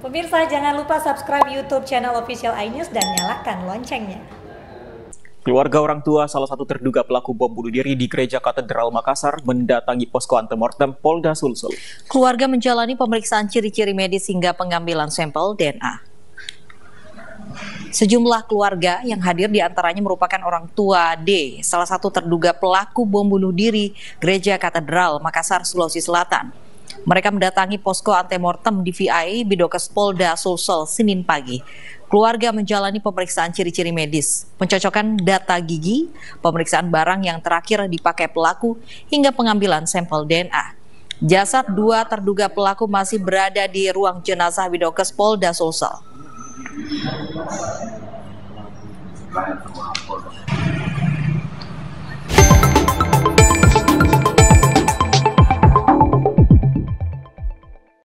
Pemirsa, jangan lupa subscribe YouTube channel official iNews dan nyalakan loncengnya. Keluarga orang tua salah satu terduga pelaku bom bunuh diri di Gereja Katedral Makassar mendatangi posko antemortem Polda Sulsel. Keluarga menjalani pemeriksaan ciri-ciri medis hingga pengambilan sampel DNA. Sejumlah keluarga yang hadir diantaranya merupakan orang tua D, salah satu terduga pelaku bom bunuh diri Gereja Katedral Makassar, Sulawesi Selatan. Mereka mendatangi posko antemortem di VI Bidokes Polda Sulsel Senin pagi. Keluarga menjalani pemeriksaan ciri-ciri medis, pencocokan data gigi, pemeriksaan barang yang terakhir dipakai pelaku, hingga pengambilan sampel DNA. Jasad dua terduga pelaku masih berada di ruang jenazah Bidokes Polda Sulsel.